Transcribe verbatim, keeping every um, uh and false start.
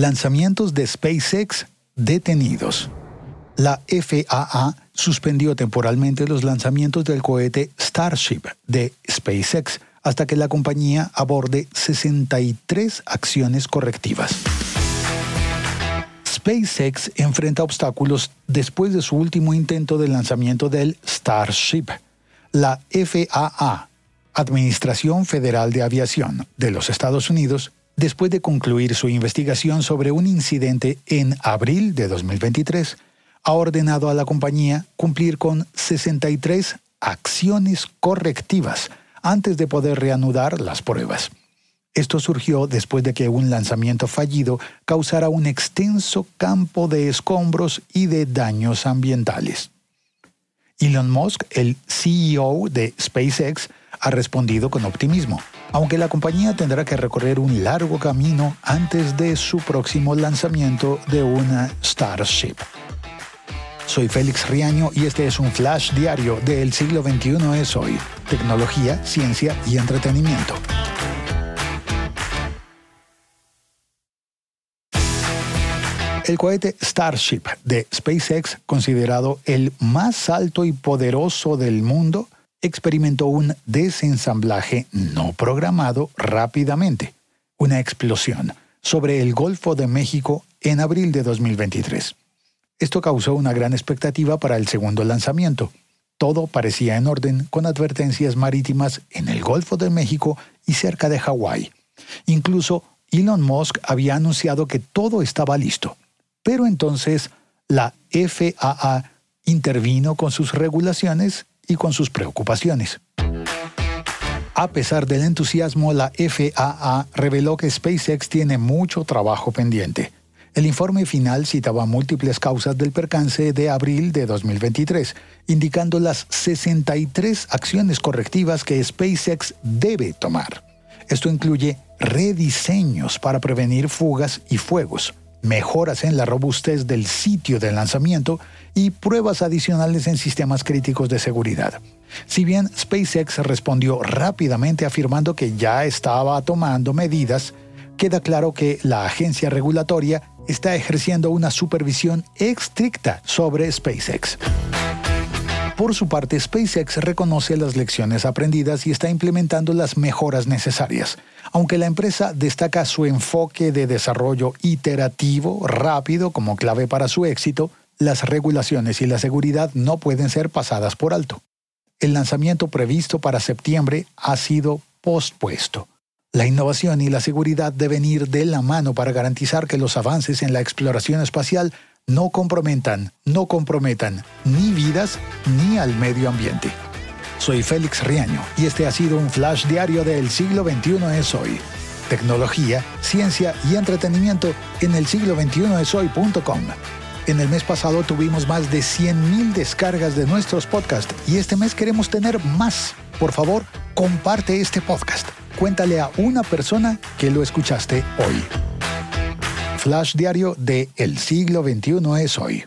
Lanzamientos de SpaceX detenidos. La F A A suspendió temporalmente los lanzamientos del cohete Starship de SpaceX hasta que la compañía aborde sesenta y tres acciones correctivas. SpaceX enfrenta obstáculos después de su último intento de lanzamiento del Starship. La F A A, Administración Federal de Aviación de los Estados Unidos, después de concluir su investigación sobre un incidente en abril de dos mil veintitrés, ha ordenado a la compañía cumplir con sesenta y tres acciones correctivas antes de poder reanudar las pruebas. Esto surgió después de que un lanzamiento fallido causara un extenso campo de escombros y de daños ambientales. Elon Musk, el C E O de SpaceX, ha respondido con optimismo, aunque la compañía tendrá que recorrer un largo camino antes de su próximo lanzamiento de una Starship. Soy Félix Riaño y este es un flash diario de El Siglo veintiuno es hoy. Tecnología, ciencia y entretenimiento. El cohete Starship de SpaceX, considerado el más alto y poderoso del mundo, experimentó un desensamblaje no programado rápidamente, una explosión, sobre el Golfo de México en abril de dos mil veintitrés. Esto causó una gran expectativa para el segundo lanzamiento. Todo parecía en orden, con advertencias marítimas en el Golfo de México y cerca de Hawái. Incluso Elon Musk había anunciado que todo estaba listo. Pero entonces la F A A intervino con sus regulaciones y con sus preocupaciones. A pesar del entusiasmo, la F A A reveló que SpaceX tiene mucho trabajo pendiente. El informe final citaba múltiples causas del percance de abril de dos mil veintitrés, indicando las sesenta y tres acciones correctivas que SpaceX debe tomar. Esto incluye rediseños para prevenir fugas y fuegos, mejoras en la robustez del sitio de lanzamiento y pruebas adicionales en sistemas críticos de seguridad. Si bien SpaceX respondió rápidamente afirmando que ya estaba tomando medidas, queda claro que la agencia regulatoria está ejerciendo una supervisión estricta sobre SpaceX. Por su parte, SpaceX reconoce las lecciones aprendidas y está implementando las mejoras necesarias, aunque la empresa destaca su enfoque de desarrollo iterativo, rápido, como clave para su éxito. Las regulaciones y la seguridad no pueden ser pasadas por alto. El lanzamiento previsto para septiembre ha sido pospuesto. La innovación y la seguridad deben ir de la mano para garantizar que los avances en la exploración espacial no comprometan, no comprometan ni vidas ni al medio ambiente. Soy Félix Riaño y este ha sido un flash diario de El Siglo veintiuno es hoy. Tecnología, ciencia y entretenimiento en el siglo veintiuno es hoy punto com. En el mes pasado tuvimos más de cien mil descargas de nuestros podcasts y este mes queremos tener más. Por favor, comparte este podcast. Cuéntale a una persona que lo escuchaste hoy. Flash diario de El Siglo veintiuno es hoy.